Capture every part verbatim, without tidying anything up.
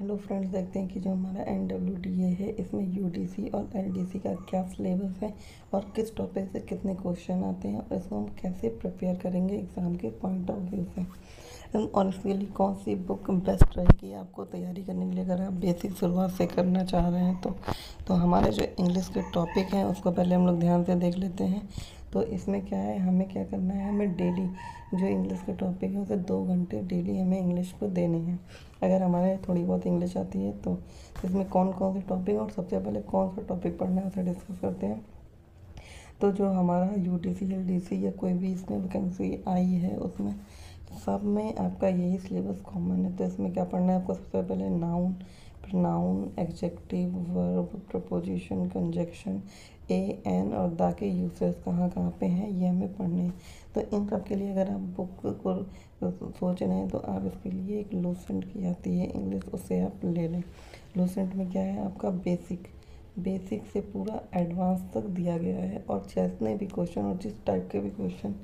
Hello friends, देखते हैं कि जो हमारा एन डब्ल्यू डी ए है इसमें यू डी सी और एल डी सी का क्या सिलेबस है और किस टॉपिक से कितने क्वेश्चन आते हैं और इसको हम कैसे प्रिपेयर करेंगे एग्ज़ाम के पॉइंट ऑफ व्यू से और इसके लिए कौन सी बुक बेस्ट रहेगी आपको तैयारी करने के लिए। अगर आप बेसिक शुरुआत से करना चाह रहे हैं तो, तो हमारे जो इंग्लिश के टॉपिक हैं उसको पहले हम लोग ध्यान से देख लेते हैं। तो इसमें क्या है, हमें क्या करना है, हमें डेली जो इंग्लिश के टॉपिक है उसे दो घंटे डेली हमें इंग्लिश को देने हैं। अगर हमारे थोड़ी बहुत इंग्लिश आती है तो इसमें कौन कौन से टॉपिक और सबसे पहले कौन सा टॉपिक पढ़ना है उसे डिस्कस करते हैं। तो जो हमारा U D C L D C या कोई भी इसमें वैकेंसी आई है उसमें सब में आपका यही सिलेबस कॉमन है। तो इसमें क्या पढ़ना है आपको, सबसे पहले noun, pronoun, adjective, verb, preposition, conjunction, a an और दा के यूसेज कहाँ कहाँ पे हैं, ये हमें पढ़ने हैं। तो इन सब के लिए अगर आप बुक को सोच रहे हैं तो आप इसके लिए एक लूसेंट की आती है इंग्लिश, उससे आप ले लें। लूसेंट में क्या है, आपका बेसिक बेसिक से पूरा एडवांस तक दिया गया है और जितने भी क्वेश्चन और जिस टाइप के भी क्वेश्चन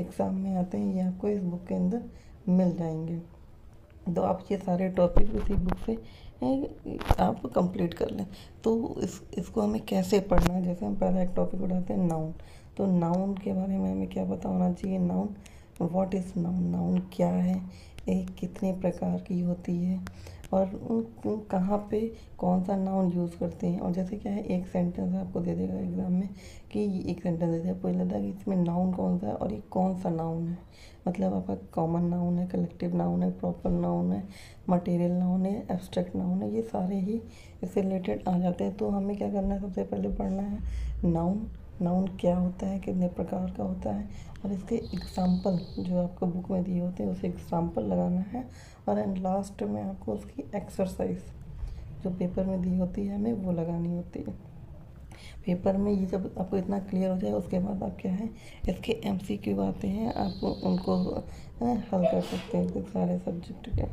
एग्ज़ाम में आते हैं ये आपको इस बुक के अंदर मिल जाएंगे। तो आप ये सारे टॉपिक इसी बुक से आप कंप्लीट कर लें। तो इस इसको हमें कैसे पढ़ना है, जैसे हम पहला एक टॉपिक उठाते हैं नाउन। तो नाउन के बारे में हमें क्या पता होना चाहिए, noun what is noun, noun क्या है, एक कितने प्रकार की होती है और उन कहाँ पे कौन सा नाउन यूज़ करते हैं। और जैसे क्या है, एक सेंटेंस आपको दे देगा एग्ज़ाम में कि एक सेंटेंस दे देगा, पूछ लेता है कि इसमें नाउन कौन सा है और ये कौन सा नाउन है, मतलब आपका कॉमन नाउन है, कलेक्टिव नाउन है, प्रॉपर नाउन है, मटेरियल नाउन है, एब्स्ट्रैक्ट नाउन है, ये सारे ही इससे रिलेटेड आ जाते हैं। तो हमें क्या करना है, सबसे पहले पढ़ना है नाउन, नाउन क्या होता है, कितने प्रकार का होता है और इसके एग्जाम्पल जो आपको बुक में दिए होते हैं उसे एग्जाम्पल लगाना है। और एंड लास्ट में आपको उसकी एक्सरसाइज जो पेपर में दी होती है हमें वो लगानी होती है। पेपर में ये जब आपको इतना क्लियर हो जाए उसके बाद आप क्या है, इसके एमसीक्यू आते हैं, आप उनको हल कर सकते हैं सारे सब्जेक्ट के।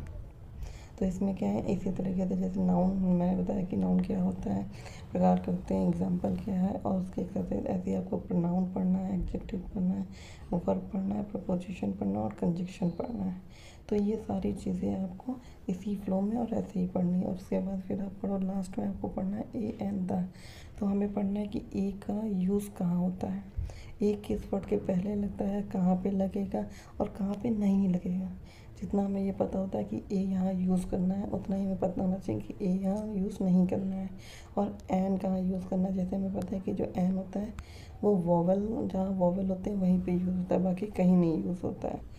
तो इसमें क्या है, इसी तरीके से जैसे नाउन मैंने बताया कि नाउन क्या होता है, प्रकार के होते हैं, एग्जाम्पल क्या है और उसके एक्सरसाइज, ऐसे आपको प्रोनाउन पढ़ना है, एडजेक्टिव पढ़ना है, वर्ब पढ़ना है, प्रपोजिशन पढ़ना है और कंजक्शन पढ़ना है। तो ये सारी चीज़ें आपको इसी फ्लो में और ऐसे ही पढ़नी है। और उसके बाद फिर आप पढ़ो, लास्ट में आपको पढ़ना है ए एंड द। तो हमें पढ़ना है कि ए का यूज़ कहाँ होता है, ए किस वर्ड के पहले लगता है, कहाँ पे लगेगा और कहाँ पे नहीं लगेगा। जितना हमें ये पता होता है कि ए यहाँ यूज़ करना है उतना ही हमें पता होना चाहिए कि ए यहाँ यूज़ नहीं करना है। और एन कहाँ यूज़ करना है, जैसे हमें पता है कि जो एन होता है वो वॉवल, जहाँ वॉवल होते हैं वहीं पर यूज़ होता है, बाकी कहीं नहीं यूज़ होता है।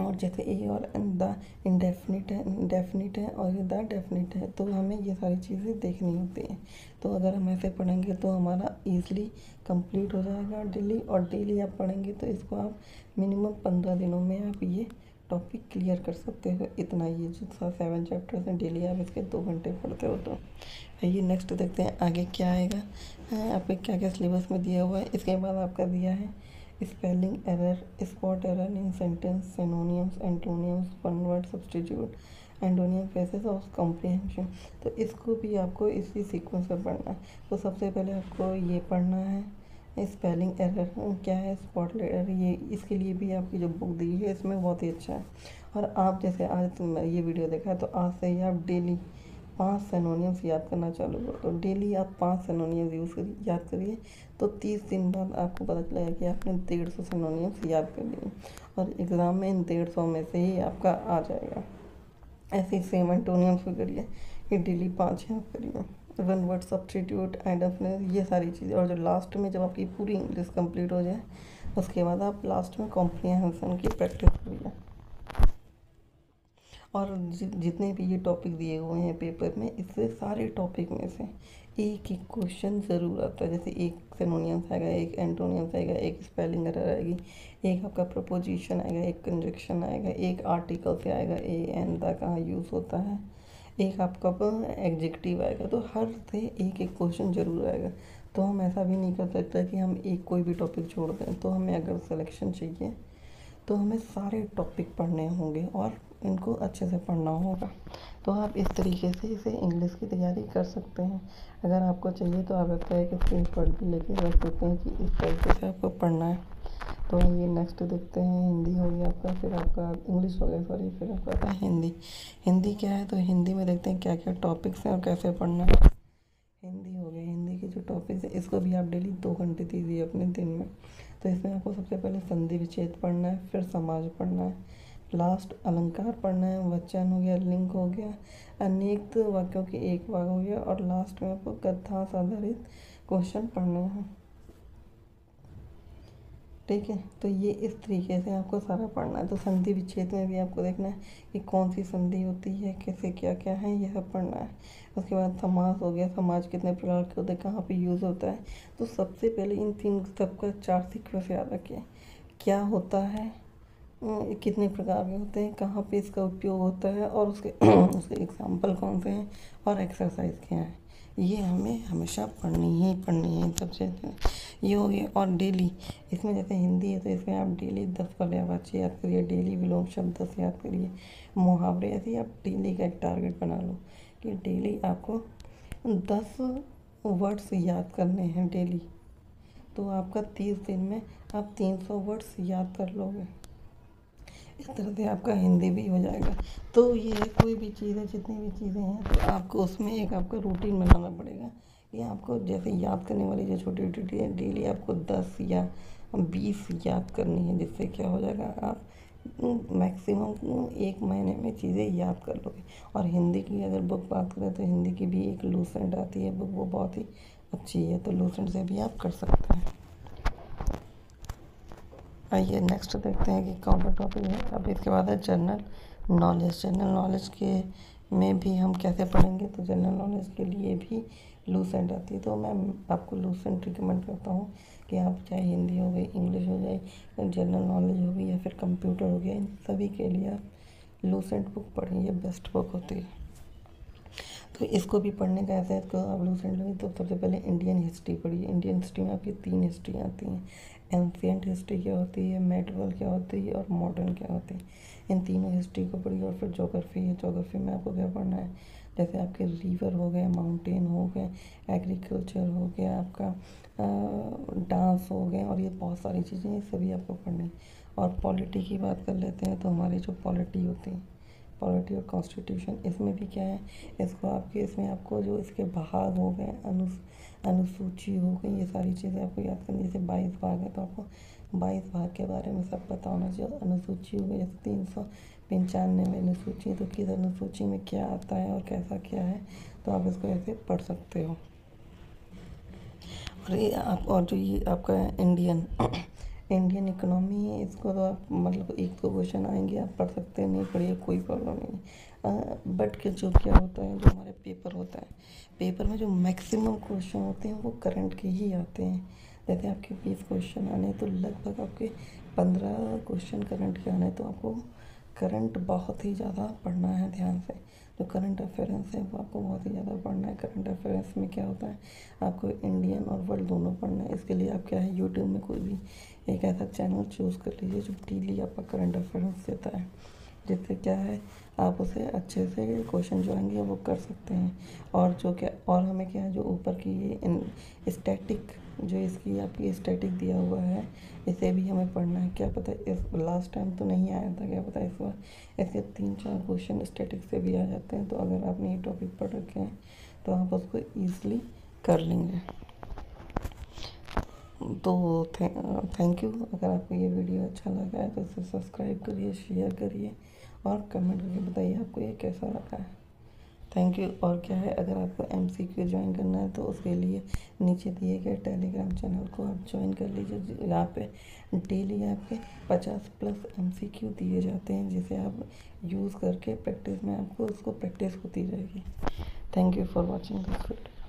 और जैसे ए और द इंडेफिनिट है, इंडेफिनिट है और ये द डेफिनिट है। तो हमें ये सारी चीज़ें देखनी होती हैं। तो अगर हम ऐसे पढ़ेंगे तो हमारा ईज़िली कंप्लीट हो जाएगा डेली। और डेली आप पढ़ेंगे तो इसको आप मिनिमम पंद्रह दिनों में आप ये टॉपिक क्लियर कर सकते हो। इतना ये जो सेवन चैप्टर्स हैं डेली आप इसके दो घंटे पढ़ते हो। तो ये नेक्स्ट देखते हैं आगे क्या आएगा, आपके क्या क्या सिलेबस में दिया हुआ है। इसके बाद आपका दिया है spelling error, spot error in sentence, synonyms, antonyms, one word substitute, antonym phrases और कॉम्प्रिहेंशन। तो इसको भी आपको इसी सीक्वेंस में पढ़ना है। तो सबसे पहले आपको ये पढ़ना है स्पेलिंग एरर क्या है, स्पॉट एरर, ये इसके लिए भी आपकी जो बुक दी है इसमें बहुत ही अच्छा है। और आप जैसे आज तुम ये वीडियो देखा है तो आज से ही आप डेली पाँच सिनोनिम्स याद करना चालू करो। तो डेली आप पाँच सिनोनिम्स यूज़ करिए, याद करिए, तो तीस दिन बाद आपको पता चलेगा कि आपने डेढ़ सौ सिनोनिम्स याद कर लिए और एग्ज़ाम में इन डेढ़ सौ में से ही आपका आ जाएगा। ऐसे ही सेम एंटोनिम्स भी करिए कि डेली पाँच याद करिए, वन वर्ड सब्स्टिट्यूट, आइडम्स, ये सारी चीज़ें। और जो लास्ट में जब आपकी पूरी इंग्लिश कम्प्लीट हो जाए उसके बाद आप लास्ट में कॉम्प्रिहेंशन की प्रैक्टिस करिए। और जि, जितने भी ये टॉपिक दिए हुए हैं पेपर में, इससे सारे टॉपिक में से एक एक क्वेश्चन ज़रूर आता है। जैसे एक सिनोनिम्स आएगा, एक एंटोनिम्स आएगा, एक स्पेलिंग एरर आएगी, एक आपका प्रपोजिशन आएगा, एक कंजक्शन आएगा, एक आर्टिकल से आएगा ए एंड द कहाँ यूज़ होता है, एक आपका एडजेक्टिव आएगा। तो हर से एक एक क्वेश्चन ज़रूर आएगा। तो हम ऐसा भी नहीं कर सकते कि हम एक कोई भी टॉपिक छोड़ दें। तो हमें अगर सिलेक्शन चाहिए तो हमें सारे टॉपिक पढ़ने होंगे और इनको अच्छे से पढ़ना होगा। तो आप इस तरीके से इसे इंग्लिश की तैयारी कर सकते हैं। अगर आपको चाहिए तो आप लगता है कि स्क्रीन पर भी लेके रख सकते हैं कि इस तरीके से आपको पढ़ना है। तो ये नेक्स्ट देखते हैं, हिंदी हो गया आपका, फिर आपका इंग्लिश हो गया, सॉरी फिर आपका आता है हिंदी। हिंदी क्या है, तो हिंदी में देखते हैं क्या क्या टॉपिक्स हैं और कैसे पढ़ना है। हिंदी हो गया, हिंदी के जो टॉपिक्स हैं इसको भी आप डेली दो घंटे दीजिए अपने दिन में। तो इसमें आपको सबसे पहले संधि विच्छेद पढ़ना है, फिर समाज पढ़ना है, लास्ट अलंकार पढ़ना है, वचन हो गया, लिंग हो गया, अनेक वाक्यों के एक भाग हो गया, और लास्ट में आपको कथा आधारित क्वेश्चन पढ़ने हैं। ठीक है, तो ये इस तरीके से आपको सारा पढ़ना है। तो संधि विच्छेद में भी आपको देखना है कि कौन सी संधि होती है, कैसे क्या क्या है, ये सब पढ़ना है। उसके बाद समास हो गया, समाज कितने प्रकार के होते हैं, कहाँ पे यूज़ होता है। तो सबसे पहले इन तीन सबका चार सीक्वेंस याद रखिए, क्या होता है, कितने प्रकार के होते हैं, कहाँ पे इसका उपयोग होता है, और उसके उसके एग्जाम्पल कौन से हैं, और एक्सरसाइज क्या है, ये हमें हमेशा पढ़नी ही पढ़नी है। तब से ये हो गया। और डेली इसमें जैसे हिंदी है तो इसमें आप डेली दस पर्यायवाची याद करिए, डेली विलोम शब्द दस याद करिए, मुहावरे, ऐसे आप डेली का एक टारगेट बना लो कि डेली आपको दस वर्ड्स याद करने हैं डेली। तो आपका तीस दिन में आप तीन सौ वर्ड्स याद कर लोगे। इस तरह से आपका हिंदी भी हो जाएगा। तो ये कोई भी चीज़ है, जितनी भी चीज़ें हैं, तो आपको उसमें एक आपका रूटीन बनाना पड़ेगा कि आपको जैसे याद करने वाली जो छोटी छोटी चीज़ें हैं डेली आपको दस या बीस याद करनी है, जिससे क्या हो जाएगा, आप मैक्सिमम एक महीने में चीज़ें याद कर लोगे। और हिंदी की अगर बुक बात करें तो हिंदी की भी एक लूसेंट आती है बुक, वो बहुत ही अच्छी है, तो लूसेंट से भी आप कर सकते हैं। आइए नेक्स्ट देखते हैं कि कौन सा टॉपिक है। अब इसके बाद है जनरल नॉलेज। जनरल नॉलेज के में भी हम कैसे पढ़ेंगे, तो जनरल नॉलेज के लिए भी लूसेंट आती है। तो मैं आपको लूसेंट रिकमेंड करता हूँ कि आप चाहे हिंदी हो गई, इंग्लिश हो जाए, जनरल नॉलेज हो गई, या फिर कंप्यूटर हो गया, इन सभी के लिए आप लूसेंट बुक पढ़ें, ये बेस्ट बुक होती है। तो इसको भी पढ़ने का ऐसा है, इसको आप लूसेंट लेंगे तो सबसे पहले इंडियन हिस्ट्री पढ़िए। इंडियन हिस्ट्री में आपकी तीन हिस्ट्री आती हैं, एंशियंट हिस्ट्री क्या होती है, मेडिवल क्या होती है, और मॉडर्न क्या होती है। इन तीनों हिस्ट्री को पढ़िए। और फिर ज्योग्राफी है, ज्योग्राफी में आपको क्या पढ़ना है, जैसे आपके रिवर हो गए, माउंटेन हो गए, एग्रीकल्चर हो गया, आपका डांस हो गया, और ये बहुत सारी चीज़ें हैं, सभी आपको पढ़नी। और पॉलिटी की बात कर लेते हैं तो हमारी जो पॉलिटी होती है, पॉलिटी और कॉन्स्टिट्यूशन, इसमें भी क्या है, इसको आपके इसमें आपको जो इसके भाग हो गए, अनु अनुसूची हो गई, ये सारी चीज़ें आपको याद करनी। जैसे बाईस भाग है तो आपको बाईस भाग के बारे में सब पता होना चाहिए। अनुसूची हो गई, जैसे तीन सौ पंचानवे में अनुसूची है, तो किस अनुसूची में क्या आता है और कैसा क्या है, तो आप इसको ऐसे पढ़ सकते हो। और ये आप और जो ये आपका इंडियन इंडियन इकोनॉमी है, इसको तो आप मतलब एक दो क्वेश्चन आएंगे, आप पढ़ सकते हैं, नहीं पढ़िए कोई प्रॉब्लम नहीं। बट के जो क्या होता है, जो हमारे पेपर होता है, पेपर में जो मैक्सिमम क्वेश्चन होते हैं वो करंट के ही आते हैं। जैसे आपके बीस क्वेश्चन आने हैं तो लगभग आपके पंद्रह क्वेश्चन करंट के आने हैं, तो आपको करंट बहुत ही ज़्यादा पढ़ना है ध्यान से। जो करंट अफेयरेंस है वो आपको बहुत ही ज़्यादा पढ़ना है। करंट अफेयरेंस में क्या होता है, आपको इंडियन और वर्ल्ड दोनों पढ़ना है। इसके लिए आप क्या है, यूट्यूब में कोई भी एक ऐसा चैनल चूज़ कर लीजिए जो डेली आपका करंट अफेयरेंस देता है, जिससे क्या है आप उसे अच्छे से क्वेश्चन जो आएंगे वो कर सकते हैं। और जो क्या और हमें क्या है, जो ऊपर की ये स्टैटिक जो इसकी आपकी स्टैटिक दिया हुआ है, इसे भी हमें पढ़ना है। क्या पता इस लास्ट टाइम तो नहीं आया था, क्या पता इस बार इसके तीन चार क्वेश्चन स्टैटिक से भी आ जाते हैं। तो अगर आपने ये टॉपिक पढ़ रखे हैं तो आप उसको ईजिली कर लेंगे। तो थे, थैंक यू। अगर आपको ये वीडियो अच्छा लगा है तो इसे सब्सक्राइब करिए, शेयर करिए और कमेंट करके बताइए आपको ये कैसा लगा है। Thank you. और क्या है, अगर आपको एमसीक्यू ज्वाइन करना है तो उसके लिए नीचे दिए गए टेलीग्राम चैनल को आप ज्वाइन कर लीजिए। यहाँ पे डेली आपके पचास प्लस एमसीक्यू दिए जाते हैं, जिसे आप यूज़ करके प्रैक्टिस में आपको उसको प्रैक्टिस होती रहेगी। Thank you for watching this video.